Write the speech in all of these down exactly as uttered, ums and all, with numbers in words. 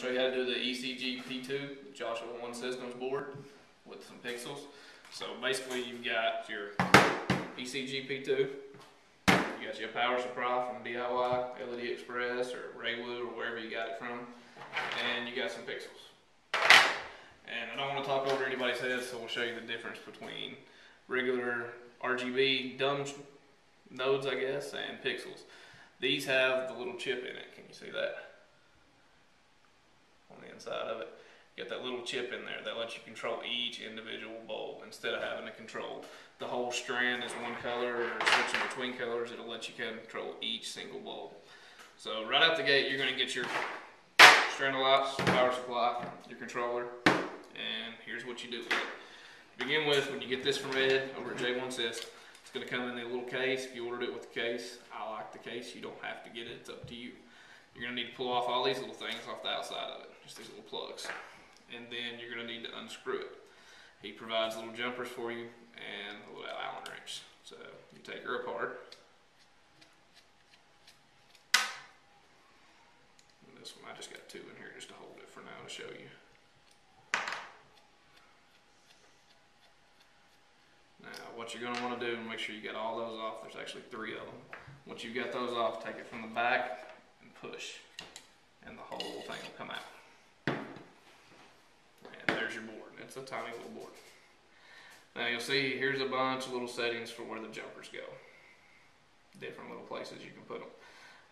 to show you how to do the E C G P two, Joshua One Systems board with some pixels. So basically you've got your E C G P two, you got your power supply from D I Y, L E D Express, or Raylou, or wherever you got it from, and you got some pixels. And I don't want to talk over anybody's head, so we'll show you the difference between regular R G B dumb nodes, I guess, and pixels. These have the little chip in it. Can you see that? On the inside of it, you got that little chip in there that lets you control each individual bulb instead of having to control the whole strand as one color or switching between colors. It'll let you control each single bulb. So right out the gate, you're going to get your strand lights, power supply, your controller, and here's what you do with it. To begin with, when you get this from Ed over at J one C I S C, it's going to come in the little case. If you ordered it with the case, I like the case. You don't have to get it. It's up to you. You're going to need to pull off all these little things off the outside of it, just these little plugs. And then you're going to need to unscrew it. He provides little jumpers for you and a little Allen wrench. So you take her apart. And this one, I just got two in here just to hold it for now to show you. What you're going to want to do and make sure you get all those off. There's actually three of them. Once you've got those off, take it from the back and push, and the whole thing will come out. And there's your board. It's a tiny little board. Now you'll see here's a bunch of little settings for where the jumpers go. Different little places you can put them.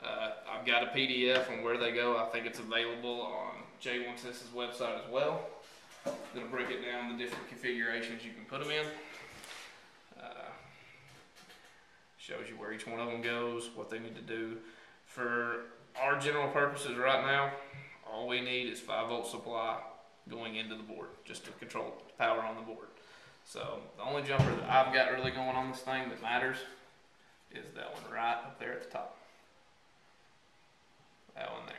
Uh, I've got a P D F on where they go. I think it's available on J one C I S C's website as well. It'll break it down the different configurations you can put them in. Shows you where each one of them goes, what they need to do. For our general purposes right now, all we need is five volt supply going into the board, just to control the power on the board. So the only jumper that I've got really going on this thing that matters is that one right up there at the top. That one there.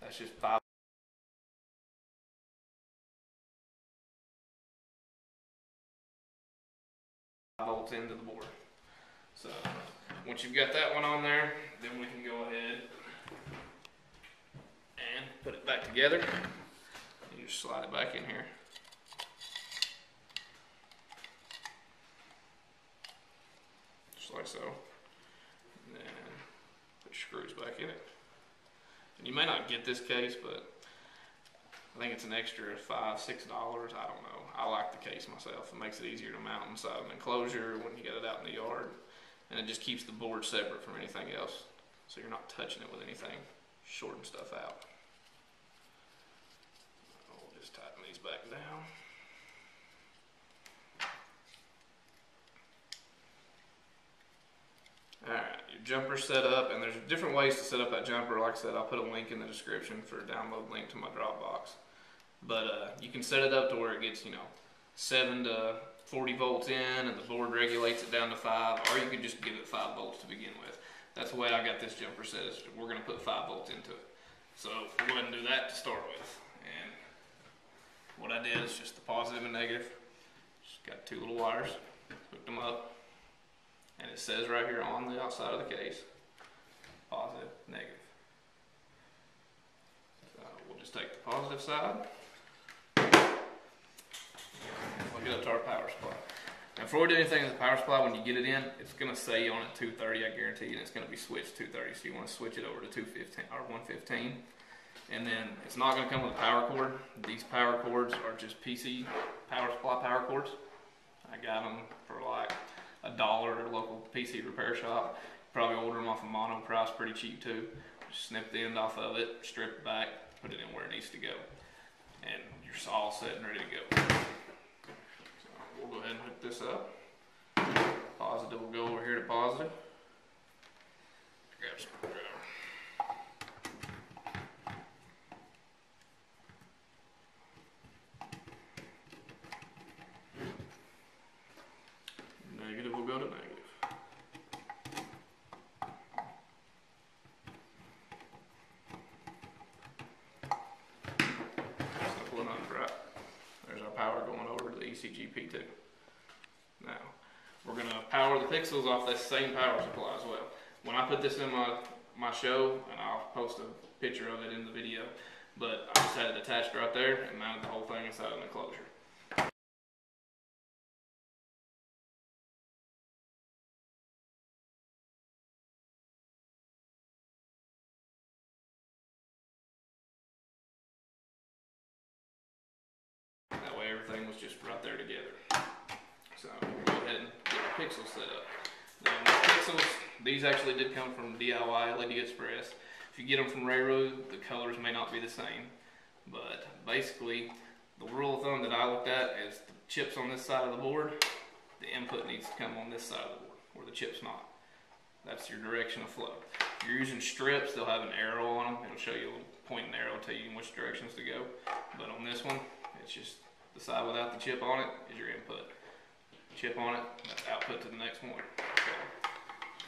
That's just five. volts into the board. So once you've got that one on there, then we can go ahead and put it back together. You just slide it back in here. Just like so. And then put your screws back in it. And you may not get this case, but I think it's an extra five, six dollars. I don't know. I like the case myself. It makes it easier to mount inside of an enclosure when you got it out in the yard. And it just keeps the board separate from anything else, so you're not touching it with anything, shorting stuff out. We'll just tighten these back down. Alright, your jumper's set up, and there's different ways to set up that jumper. Like I said, I'll put a link in the description for a download link to my Dropbox. But uh, you can set it up to where it gets, you know, seven to forty volts in, and the board regulates it down to five, or you could just give it five volts to begin with. That's the way I got this jumper set, is we're going to put five volts into it. So we'll go ahead and do that to start with. And what I did is just the positive and negative. Just got two little wires, hooked them up, and it says right here on the outside of the case, positive, negative. So we'll just take the positive side. Get up to our power supply. Now, before we do anything with the power supply, when you get it in, it's going to say on it two thirty, I guarantee you, and it's going to be switched two thirty, so you want to switch it over to two fifteen or one fifteen. And then it's not going to come with a power cord. These power cords are just P C power supply power cords. I got them for like a dollar at a local P C repair shop. Probably order them off of Mono Price, pretty cheap too. Just snip the end off of it, strip it back, put it in where it needs to go, and you're all set and ready to go. We'll go ahead and hook this up. Positive will go over here to positive. Grab some screwdriver. Negative will go to negative. Simple enough, right? There's our power going over to the E C G P two. Now, we're going to power the pixels off that same power supply as well. When I put this in my, my show, and I'll post a picture of it in the video, but I just had it attached right there and mounted the whole thing inside an enclosure. That way everything was just right there together. So we'll go ahead and get the pixels set up. Now, these pixels, these actually did come from D I Y L E D Express. If you get them from Raylou, the colors may not be the same, but basically the rule of thumb that I looked at is the chips on this side of the board, the input needs to come on this side of the board, or the chip's not. That's your direction of flow. If you're using strips, they'll have an arrow on them. It'll show you a point and arrow, tell you in which directions to go. But on this one, it's just the side without the chip on it is your input. Chip on it, that's output to the next one. Okay.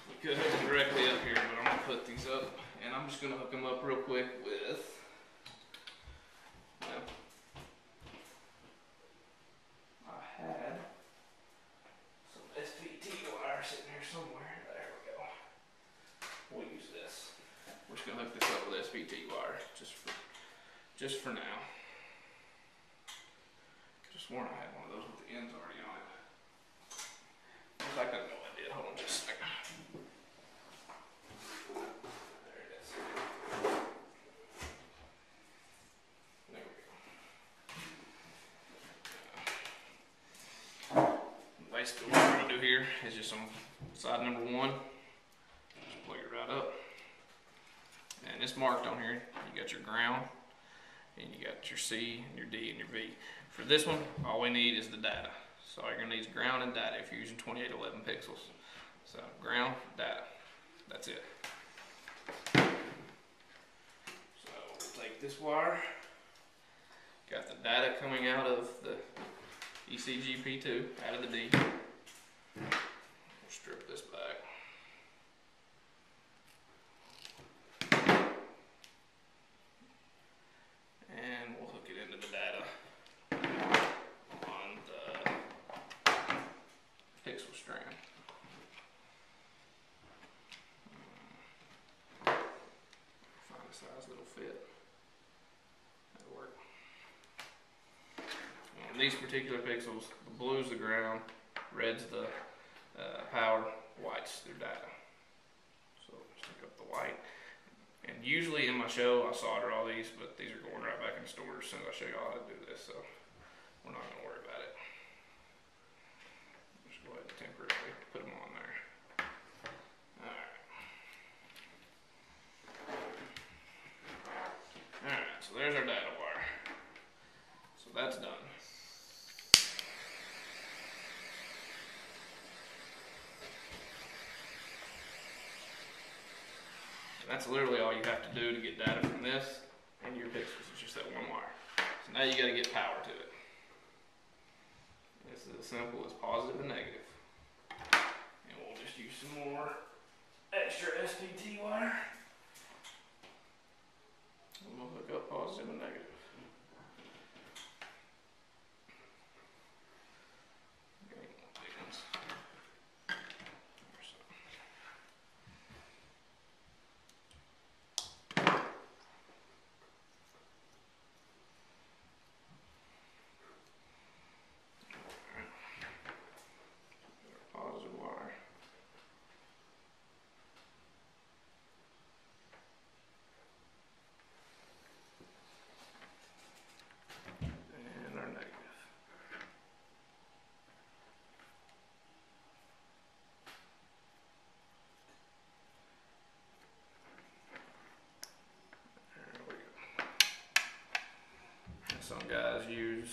We could hook them directly up here, but I'm going to put these up. And I'm just going to hook them up real quick with, well, I had some S P T wire sitting here somewhere. There we go. We'll use this. We're just going to hook this up with S P T wire, just for, just for now. Just sworn I had one of those with the ends already on it. Looks like I have no idea. Hold on just a second. Basically what we're going to do here is just on side number one, just plug it right up, and it's marked on here. You got your ground, and you got your C, and your D, and your V. For this one, all we need is the data. So all you're going to need is ground and data if you're using twenty-eight eleven pixels. So ground, data, that's it. So we'll take this wire, got the data coming out of the E C G P two out of the D. We'll strip this back. And we'll hook it into the data on the pixel strand. Find a size that'll fit. That'll work. On these particular pixels, the blue's the ground, red's the uh, power, white's their data. So stick up the white. And usually in my show, I solder all these, but these are going right back in storage as soon as I show you all how to do this, so we're not going to worry about it. Just go ahead and temporarily put them on there. Alright. Alright, so there's our data wire. So that's done. That's literally all you have to do to get data from this and your pixels. It's just that one wire. So now you got to get power to it. This is as simple as positive and negative. And we'll just use some more extra S P T wire. And we'll hook up positive and negative. Some guys use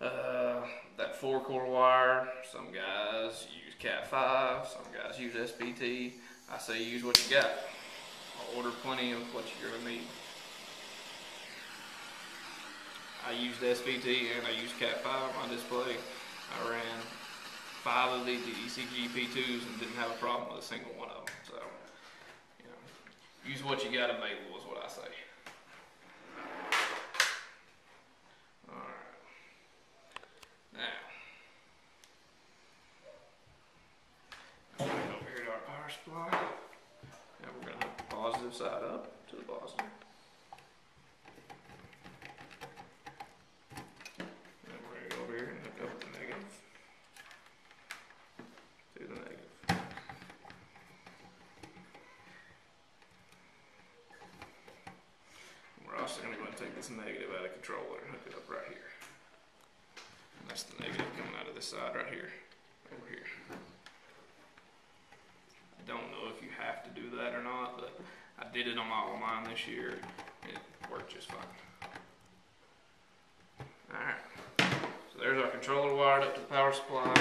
uh, that four core wire, some guys use cat five, some guys use S P T. I say use what you got. I'll order plenty of what you're going to need. I used S P T and I used cat five on my display. I ran five of these E C G P twos and didn't have a problem with a single one of them. So, you know, use what you got available is what I say. Now we're going to hook the positive side up to the positive. and take this negative out of the controller and hook it up right here. And that's the negative coming out of this side right here, over here. I don't know if you have to do that or not, but I did it on all of mine this year. It worked just fine. Alright, so there's our controller wired up to the power supply.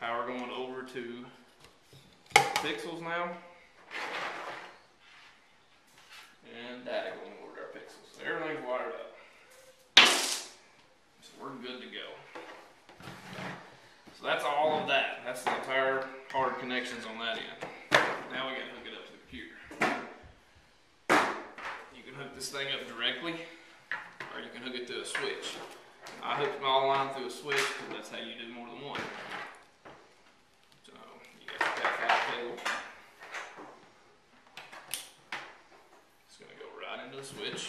Power going over to pixels now. And data going over to our pixels. So everything's wired up. So we're good to go. So that's all of that. That's the entire hard connections on that end. Now we gotta hook it up to the computer. You can hook this thing up directly, or you can hook it to a switch. I hooked my all line through a switch because that's how you do more than one. So you got that five cable. It's gonna go right into the switch.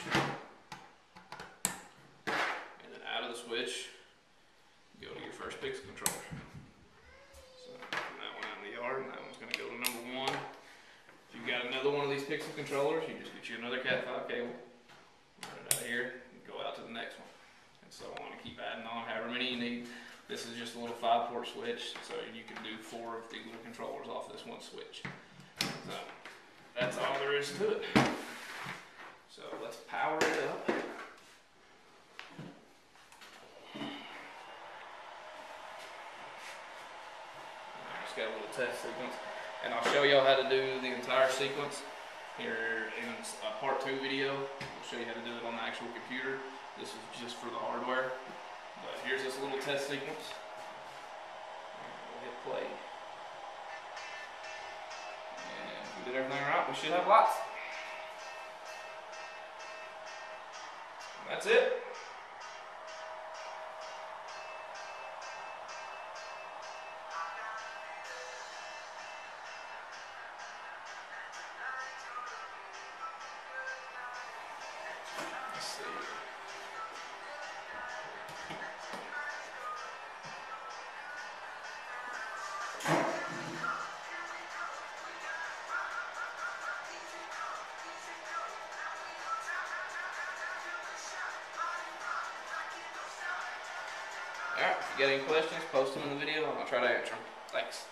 And then out of the switch, go to your first pixel controller. So that one out in the yard, and that one's gonna go to number one. If you've got another one of these pixel controllers, you just get you another cat five cable. Right out of here, and go out to the next one. And so I want to keep adding on however many you need. This is just a little five port switch, so you can do four of these little controllers off this one switch. So that's all there is to it. So let's power it up. I just got a little test sequence, and I'll show y'all how to do the entire sequence here in a part two video. I'll show you how to do it on the actual computer. This is just for the hardware. But here's this little test sequence. We'll hit play. And if we did everything right, we should have lights. And that's it. Alright, if you got any questions, post them in the video and I'll try to answer them. Thanks.